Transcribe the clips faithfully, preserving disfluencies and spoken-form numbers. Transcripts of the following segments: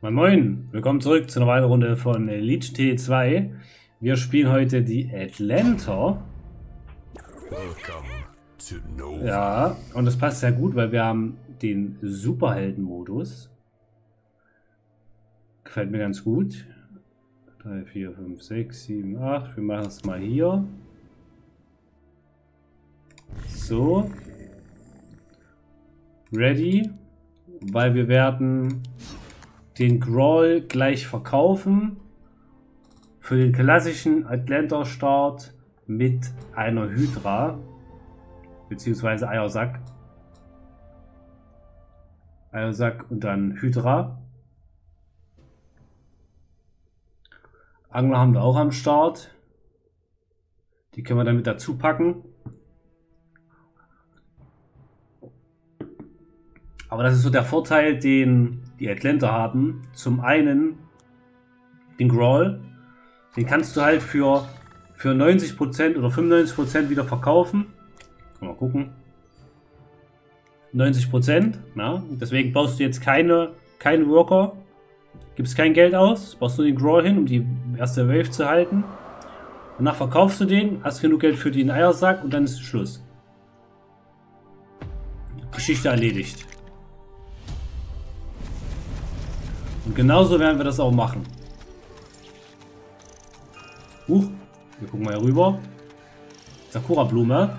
Moin Moin, willkommen zurück zu einer weiteren Runde von Legion T D zwei. Wir spielen heute die Atlanta. Ja, und das passt sehr gut, weil wir haben den Superhelden-Modus. Gefällt mir ganz gut. drei, vier, fünf, sechs, sieben, acht. Wir machen es mal hier. So. Ready. Weil wir werden den Grawl gleich verkaufen für den klassischen Atlanta Start mit einer Hydra beziehungsweise Eiersack Eiersack und dann Hydra. Angler haben wir auch am Start, die können wir dann mit dazu packen, aber das ist so der Vorteil, den die Atlanta haben. Zum einen den Grawl, den kannst du halt für, für neunzig Prozent oder fünfundneunzig Prozent wieder verkaufen. Mal gucken. neunzig Prozent, ja. Deswegen brauchst du jetzt keine, keine Worker, gibst kein Geld aus, brauchst du den Grawl hin, um die erste Wave zu halten. Danach verkaufst du den, hast genug Geld für den Eiersack und dann ist Schluss. Geschichte erledigt. Und genauso werden wir das auch machen. Huch, wir gucken mal hier rüber. Sakura Blume.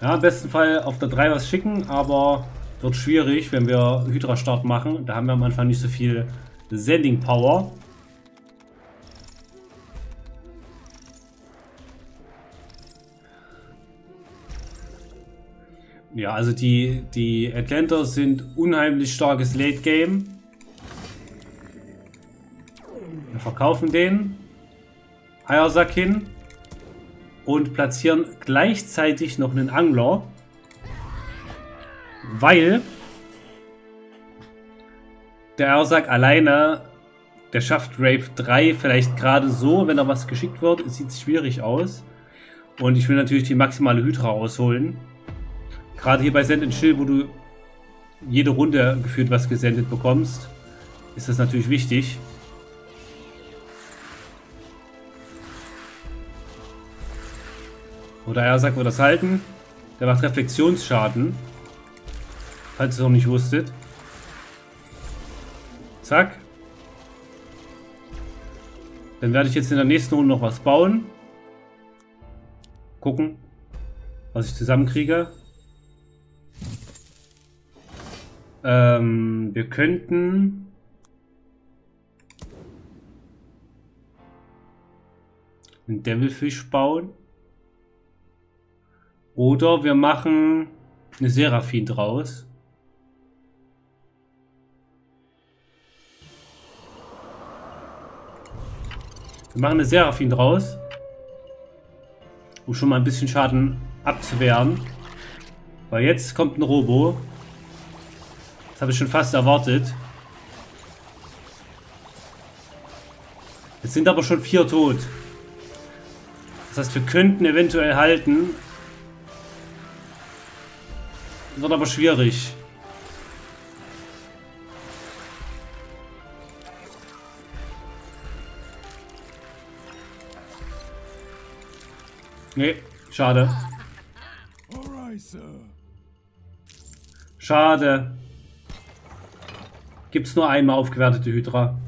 Ja, im besten Fall auf der drei was schicken, aber wird schwierig, wenn wir Hydra Start machen. Da haben wir am Anfang nicht so viel Sending Power. Ja, also die, die Atlanta sind unheimlich starkes Late Game. Wir verkaufen den Eiersack hin und platzieren gleichzeitig noch einen Angler, weil der Eiersack alleine, der schafft Wave drei vielleicht gerade so, wenn da was geschickt wird, sieht es schwierig aus. Und ich will natürlich die maximale Hydra rausholen. Gerade hier bei Send and Chill, wo du jede Runde gefühlt was gesendet bekommst, ist das natürlich wichtig. Oder er sagt, wo das halten. Der macht Reflexionsschaden. Falls ihr es noch nicht wusstet. Zack. Dann werde ich jetzt in der nächsten Runde noch was bauen. Gucken, was ich zusammenkriege. Ähm, wir könnten einen Devilfish bauen. Oder wir machen eine Seraphine draus. Wir machen eine Seraphine draus, um schon mal ein bisschen Schaden abzuwehren. Weil jetzt kommt ein Robo. Das habe ich schon fast erwartet. Es sind aber schon vier tot. Das heißt, wir könnten eventuell halten. Wird aber schwierig. Nee, schade. Schade. Gibt's nur einmal aufgewertete Hydra.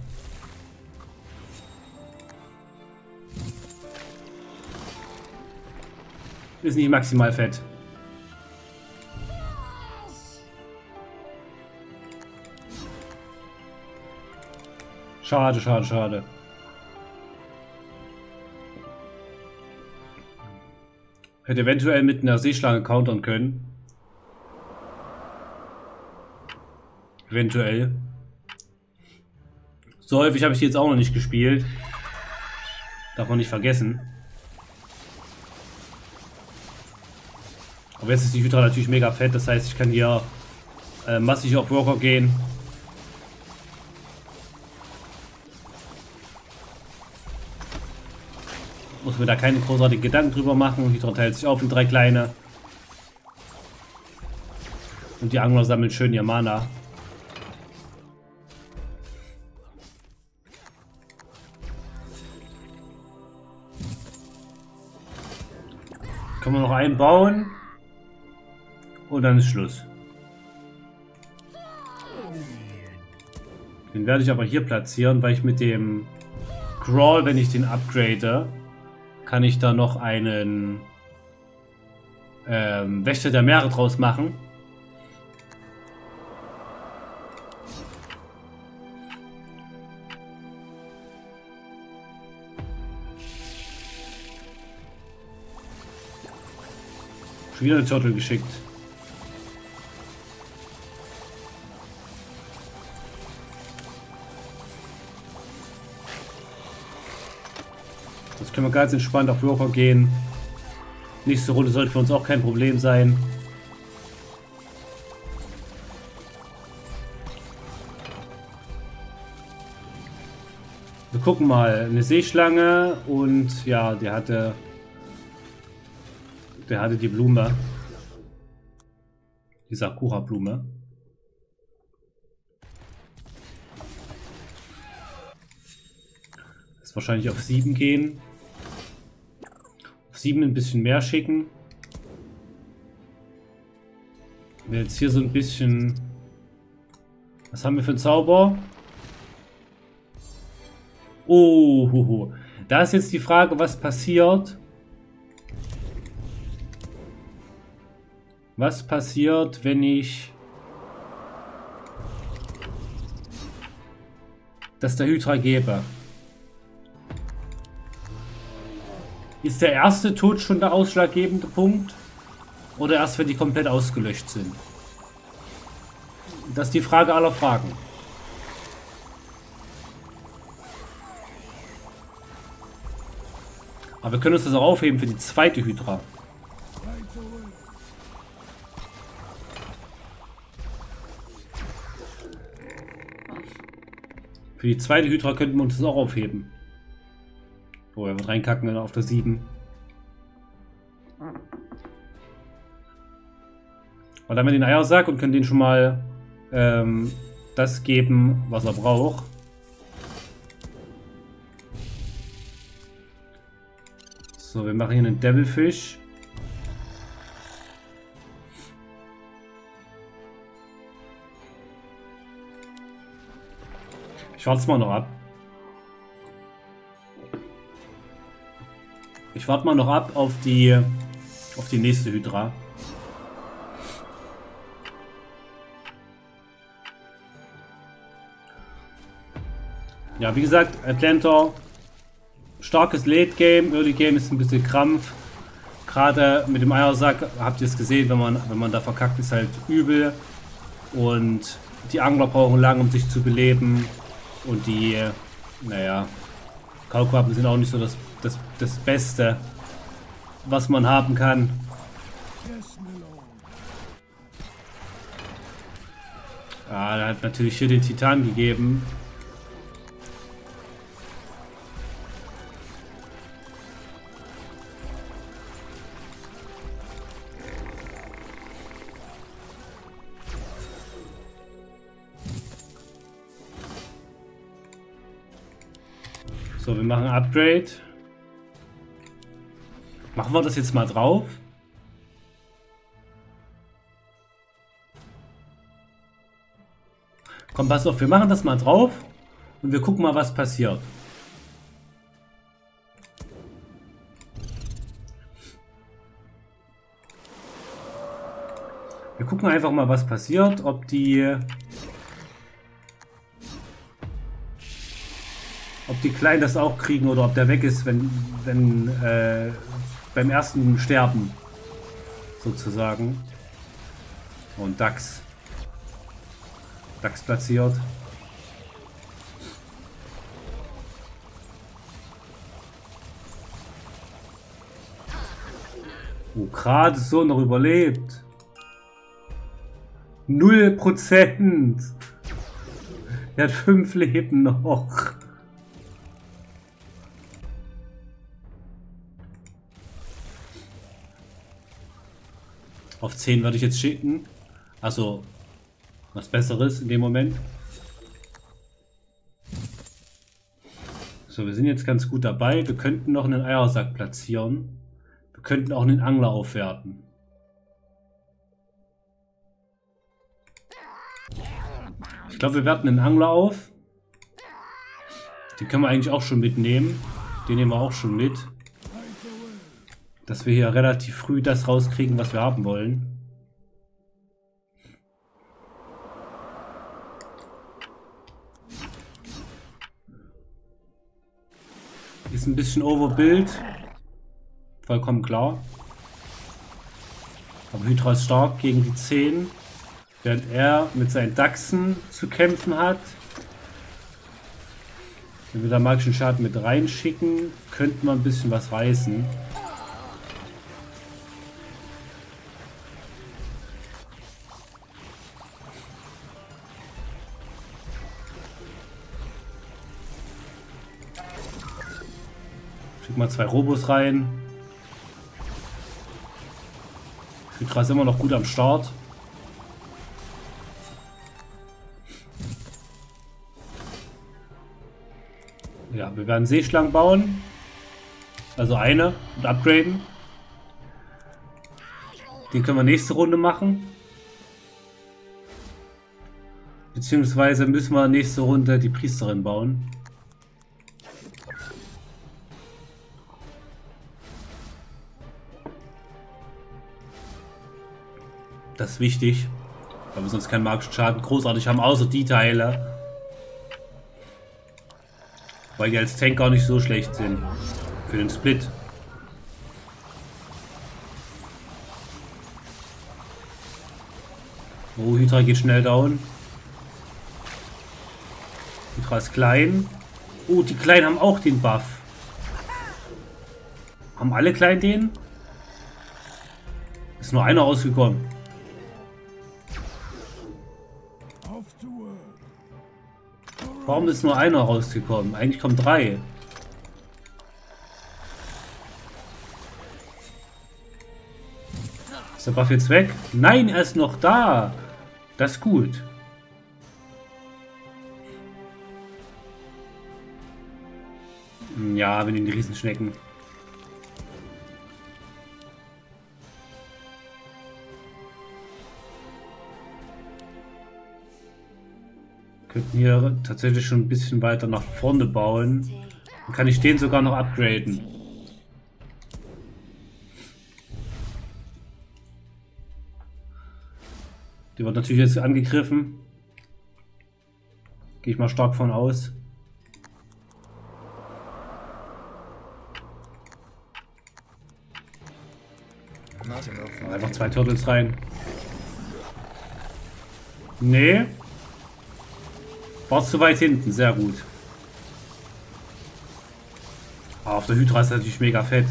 Ist nicht maximal fett. Schade, schade, schade. Hätte eventuell mit einer Seeschlange countern können. Eventuell. So häufig habe ich die jetzt auch noch nicht gespielt. Darf man nicht vergessen. Aber jetzt ist die Hydra natürlich mega fett. Das heißt, ich kann hier äh, massig auf Worker gehen. Muss mir da keine großartigen Gedanken drüber machen. Hydra teilt sich auf in drei kleine. Und die Angler sammeln schön ihr Mana. Können wir noch einen bauen? Und dann ist Schluss. Den werde ich aber hier platzieren, weil ich mit dem Grawl, wenn ich den upgrade, kann ich da noch einen ähm, Wächter der Meere draus machen. Schon wieder eine Turtle geschickt. Können wir ganz entspannt auf Würfer gehen. Nächste Runde sollte für uns auch kein Problem sein. Wir gucken mal. Eine Seeschlange und ja, der hatte... Der hatte die Blume. Die Sakura Blume. Das ist wahrscheinlich auf sieben gehen. sieben ein bisschen mehr schicken. Wir jetzt hier so ein bisschen... Was haben wir für einen Zauber? Oh, ho, ho. Da ist jetzt die Frage, was passiert. Was passiert, wenn ich... das der Hydra gebe? Ist der erste Tod schon der ausschlaggebende Punkt? Oder erst, wenn die komplett ausgelöscht sind? Das ist die Frage aller Fragen. Aber wir können uns das auch aufheben für die zweite Hydra. Für die zweite Hydra könnten wir uns das auch aufheben. Oh, er wird reinkacken, wenn er auf der sieben. Und dann haben wir den Eiersack und können den schon mal ähm, das geben, was er braucht. So, wir machen hier einen Devilfish. Ich warte es mal noch ab. Ich warte mal noch ab auf die, auf die nächste Hydra. Ja, wie gesagt, Atlanta, starkes Late-Game, Early-Game ist ein bisschen krampf. Gerade mit dem Eiersack habt ihr es gesehen, wenn man, wenn man da verkackt ist, halt übel. Und die Angler brauchen lange, um sich zu beleben. Und die, naja, Kalkwappen sind auch nicht so das Das, das Beste, was man haben kann. Ah, da hat natürlich hier den Titan gegeben. So, wir machen ein Upgrade. Machen wir das jetzt mal drauf. Komm, pass auf, wir machen das mal drauf und wir gucken mal, was passiert. Wir gucken einfach mal, was passiert, ob die... ob die Kleinen das auch kriegen oder ob der weg ist, wenn... wenn äh, beim ersten Sterben, sozusagen. Und Dax. Dax platziert. Oh, gerade so noch überlebt. null Prozent. Er hat fünf Leben noch. Auf zehn würde ich jetzt schicken. Also was Besseres in dem Moment. So, wir sind jetzt ganz gut dabei. Wir könnten noch einen Eiersack platzieren. Wir könnten auch einen Angler aufwerten. Ich glaube, wir werten einen Angler auf. Den können wir eigentlich auch schon mitnehmen. Den nehmen wir auch schon mit. Dass wir hier relativ früh das rauskriegen, was wir haben wollen. Ist ein bisschen overbuild. Vollkommen klar. Aber Hydra ist stark gegen die zehn. Während er mit seinen Dachsen zu kämpfen hat. Wenn wir da magischen Schaden mit reinschicken, könnten wir ein bisschen was reißen. Schick mal zwei Robos rein. Hydra ist immer noch gut am Start. Ja, wir werden Seeschlangen bauen. Also eine und upgraden. Den können wir nächste Runde machen. Beziehungsweise müssen wir nächste Runde die Priesterin bauen. Das ist wichtig, weil wir sonst keinen magischen Schaden großartig haben, außer die Teile. Weil die als Tank gar nicht so schlecht sind. Für den Split. Oh, Hydra geht schnell down. Hydra ist klein. Oh, die Kleinen haben auch den Buff. Haben alle Kleinen den? Ist nur einer rausgekommen. Warum ist nur einer rausgekommen? Eigentlich kommen drei. Ist der Buff jetzt weg? Nein, er ist noch da. Das ist gut. Ja, wir nehmen die Riesenschnecken. Könnten hier tatsächlich schon ein bisschen weiter nach vorne bauen. Dann kann ich den sogar noch upgraden. Der wird natürlich jetzt angegriffen. Gehe ich mal stark von aus. Einfach zwei Turtles rein. Nee. War zu weit hinten, sehr gut. Aber auf der Hydra ist natürlich mega fett.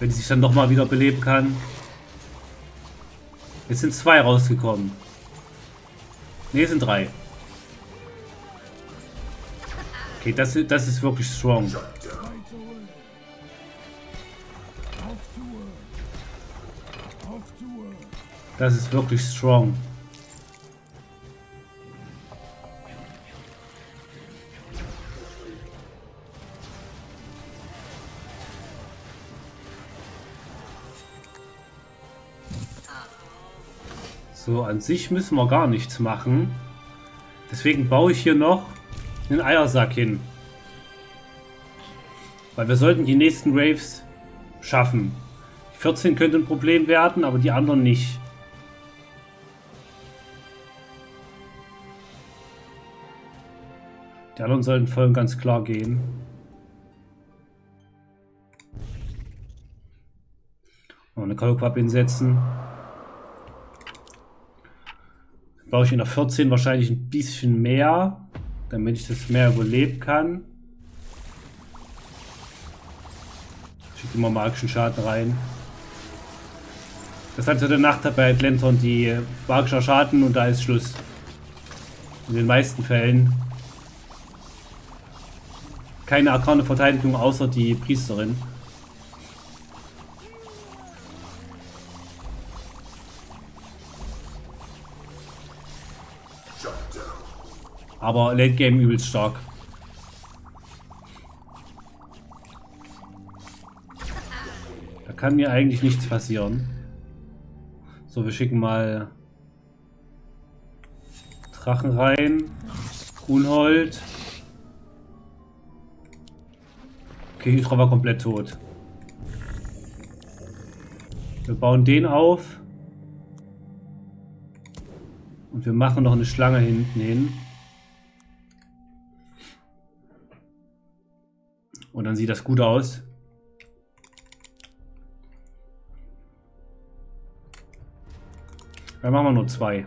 Wenn sie sich dann nochmal wieder beleben kann. Jetzt sind zwei rausgekommen. Ne, sind drei. Okay, das, das ist wirklich strong. Das ist wirklich strong. So, an sich müssen wir gar nichts machen. Deswegen baue ich hier noch einen Eiersack hin. Weil wir sollten die nächsten Waves schaffen. Die vierzehn könnte ein Problem werden, aber die anderen nicht. Die anderen sollten voll und ganz klar gehen. Und eine Kalkwapp hinsetzen. Brauche ich in der vierzehn wahrscheinlich ein bisschen mehr, damit ich das mehr überleben kann. Ich schicke immer magischen Schaden rein. Das hat so der Nachteil bei Atlantern, die magischer Schaden und da ist Schluss. In den meisten Fällen. Keine arkane Verteidigung außer die Priesterin. Aber Late Game übelst stark. Da kann mir eigentlich nichts passieren. So, wir schicken mal Drachen rein. Kuhnhold. Okay, Hydra war komplett tot. Wir bauen den auf. Und wir machen noch eine Schlange hinten hin. Und dann sieht das gut aus. Dann machen wir nur zwei.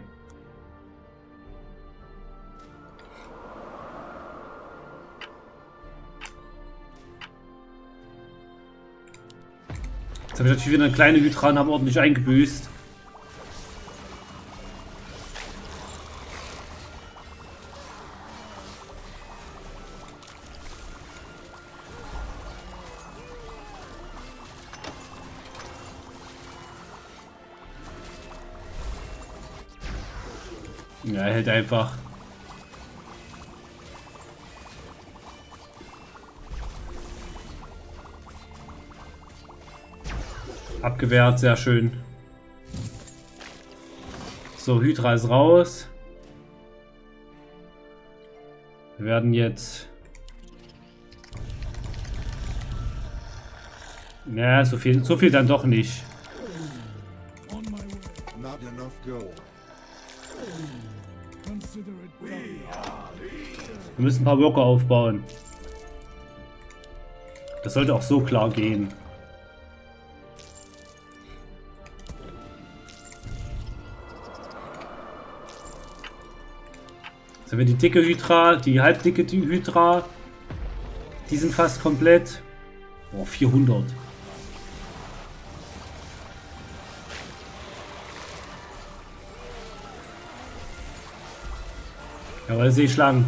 Jetzt habe ich natürlich wieder eine kleine Hydra und habe ordentlich eingebüßt. Ja, er hält einfach. Abgewehrt, sehr schön. So, Hydra ist raus. Wir werden jetzt... Naja, so viel, so viel dann doch nicht. Wir müssen ein paar Worker aufbauen. Das sollte auch so klar gehen. So, wir die dicke Hydra, die halbdicke Hydra, die sind fast komplett. Oh, vierhundert. Jawohl, Seeschlange.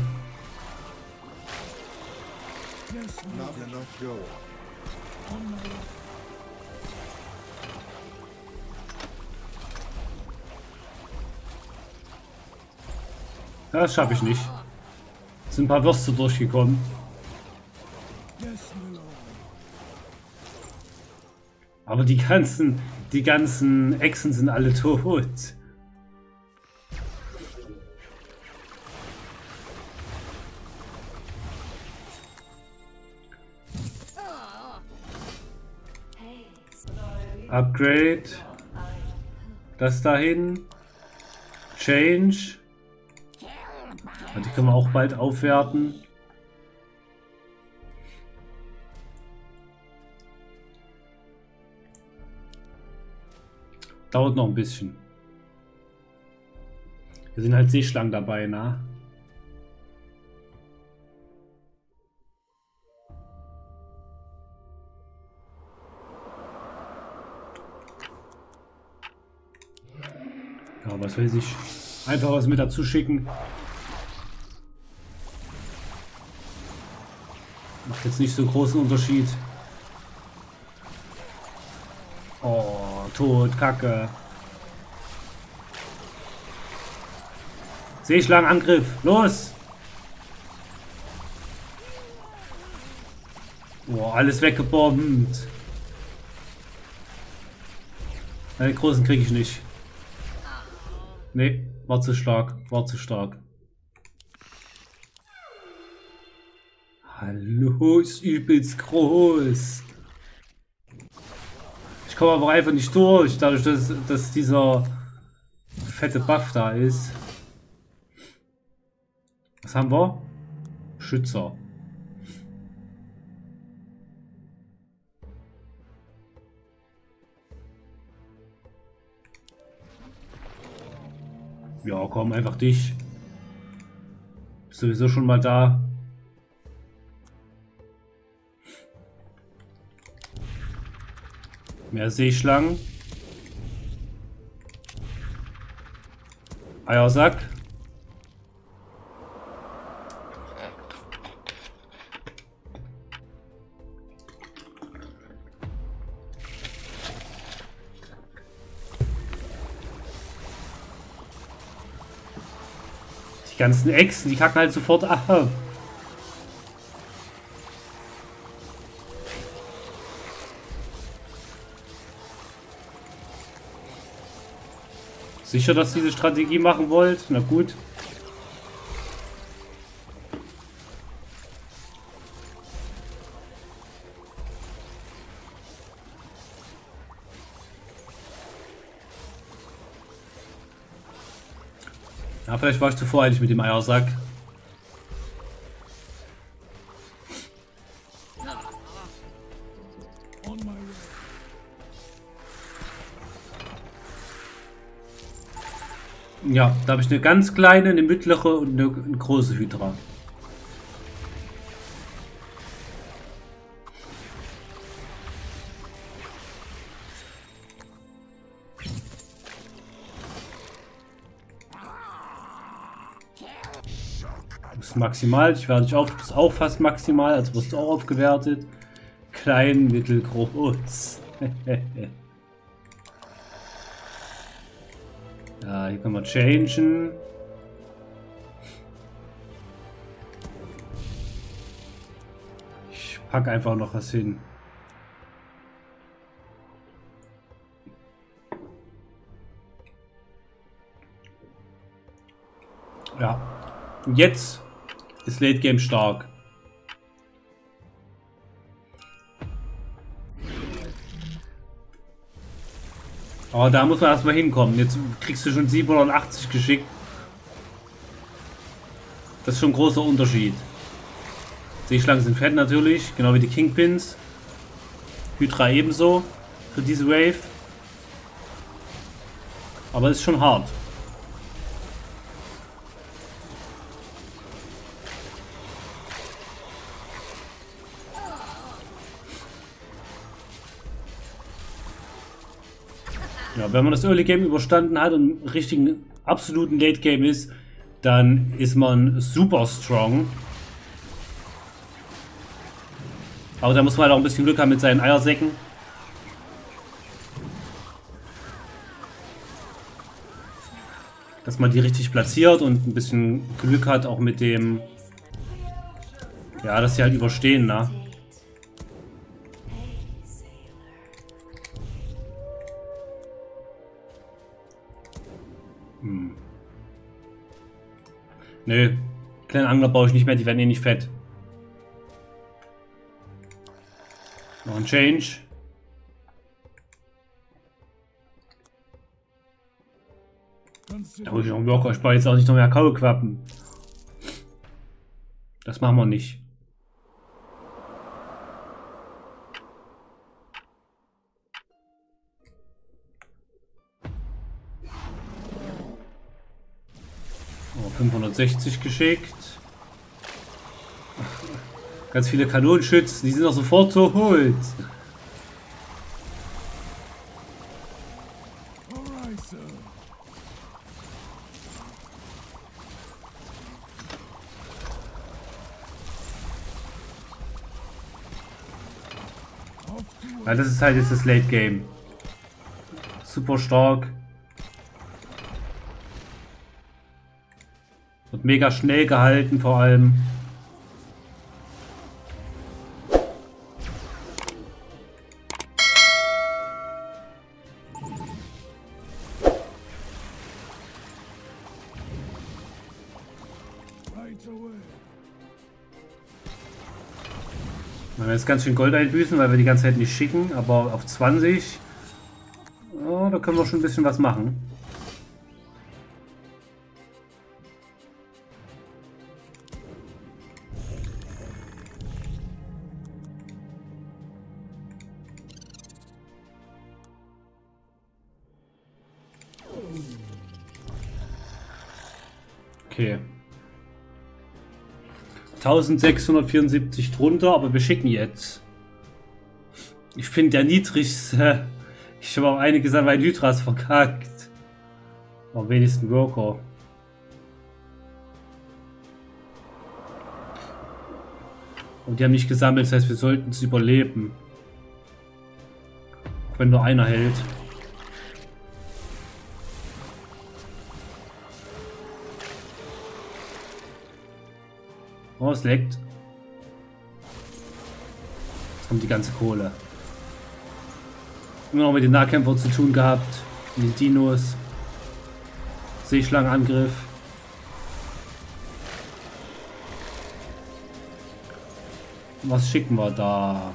Das schaffe ich nicht. Es sind ein paar Würste durchgekommen. Aber die ganzen, die ganzen Echsen sind alle tot. Upgrade. Das dahin. Change. Die können wir auch bald aufwerten. Dauert noch ein bisschen. Wir sind halt Seeschlangen dabei, na? Ja, was weiß ich. Einfach was mit dazu schicken. Macht jetzt nicht so einen großen Unterschied. Oh, tot, Kacke. Seeschlangenangriff, los! Boah, alles weggebombt. Ja, den großen kriege ich nicht. Nee, war zu stark, war zu stark. Hallo, ist übelst groß. Ich komme aber einfach nicht durch, dadurch, dass, dass dieser fette Buff da ist. Was haben wir? Schützer. Ja, komm, einfach dich. Bist sowieso schon mal da. Mehr Seeschlangen. Eiersack. Die ganzen Echsen, die kacken halt sofort ab. Sicher, dass ihr diese Strategie machen wollt? Na gut. Ja, vielleicht war ich zu voreilig mit dem Eiersack. Ja, da habe ich eine ganz kleine, eine mittlere und eine große Hydra. Das ist maximal, ich werde dich auf, das ist auch fast maximal, also wirst du auch aufgewertet. Klein, mittel, groß. Ja, hier kann man changen. Ich packe einfach noch was hin. Ja, und jetzt ist Late Game stark. Aber da muss man erstmal hinkommen. Jetzt kriegst du schon siebenhundertachtzig geschickt. Das ist schon ein großer Unterschied. Seeschlangen sind fett natürlich, genau wie die Kingpins. Hydra ebenso für diese Wave. Aber es ist schon hart. Ja, wenn man das Early Game überstanden hat und im richtigen, absoluten Late Game ist, dann ist man super strong. Aber da muss man halt auch ein bisschen Glück haben mit seinen Eiersäcken. Dass man die richtig platziert und ein bisschen Glück hat auch mit dem... Ja, dass sie halt überstehen, ne? Hm. Nö, kleinen Angler brauche ich nicht mehr, die werden eh nicht fett. Noch ein Change. Da muss ich noch einen Blocker, ich brauche jetzt auch nicht noch mehr Kalkwappen. Das machen wir nicht. fünfhundertsechzig geschickt. Ganz viele Kanonenschützen, die sind auch sofort zu holt. Ja, das ist halt jetzt das Late Game. Super stark. Mega schnell gehalten vor allem. Wir werden jetzt ganz schön Gold einbüßen, weil wir die ganze Zeit nicht schicken, aber auf zwanzig, oh, da können wir schon ein bisschen was machen. Okay. eintausendsechshundertvierundsiebzig drunter, aber wir schicken jetzt. Ich bin der niedrigste. Ich habe auch einiges an meinen Hydras verkackt. Am wenigsten Worker. Und die haben nicht gesammelt, das heißt, wir sollten es überleben. Wenn nur einer hält. Oh, es leckt. Jetzt kommt die ganze Kohle. Immer noch mit den Nahkämpfern zu tun gehabt. Mit den Dinos. Seeschlangenangriff. Was schicken wir da?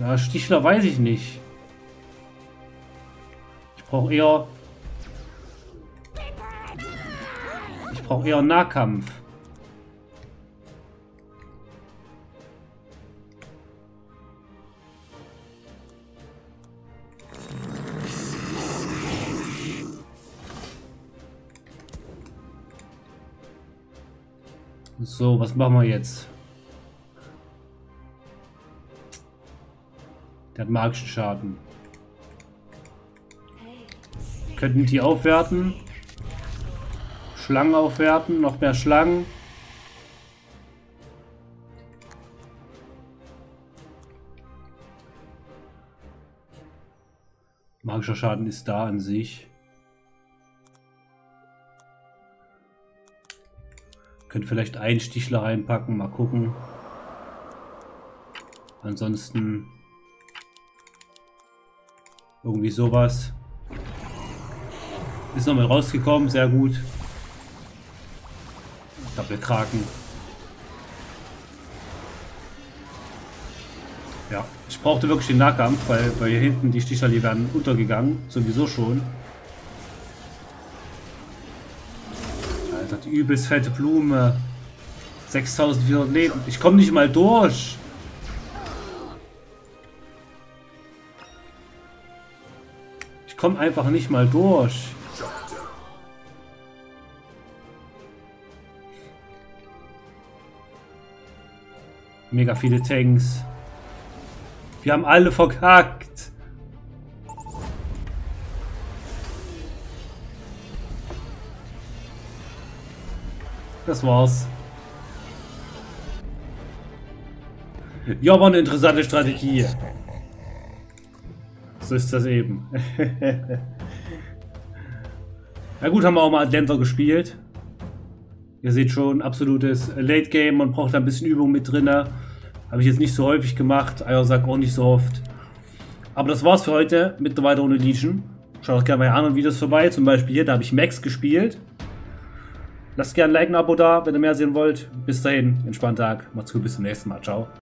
Ja, Stichler weiß ich nicht. Ich brauche eher... Ich brauche eher Nahkampf. So, was machen wir jetzt? Der hat magischen Schaden. Könnten die aufwerten? Schlangen aufwerten, noch mehr Schlangen. Magischer Schaden ist da an sich. Könnt vielleicht einen Stichler reinpacken, mal gucken. Ansonsten irgendwie sowas. Ist nochmal rausgekommen, sehr gut. Doppelkraken. Ja, ich brauchte wirklich den Nahkampf, weil, weil hier hinten die Stichler, die werden untergegangen, sowieso schon. Übelst fette Blume. sechstausendvierhundert Leben. Ich komme nicht mal durch. Ich komme einfach nicht mal durch. Mega viele Tanks. Wir haben alle verkackt. Das war's. Ja, war eine interessante Strategie. So ist das eben. Na gut, haben wir auch mal Angler gespielt. Ihr seht schon, absolutes Late Game. Man braucht da ein bisschen Übung mit drin. Habe ich jetzt nicht so häufig gemacht. Eiersack auch nicht so oft. Aber das war's für heute mit der weiteren Legion. Schaut doch gerne bei anderen Videos vorbei. Zum Beispiel hier, da habe ich Max gespielt. Lasst gerne ein Like und ein Abo da, wenn ihr mehr sehen wollt. Bis dahin, entspannten Tag. Macht's gut, bis zum nächsten Mal. Ciao.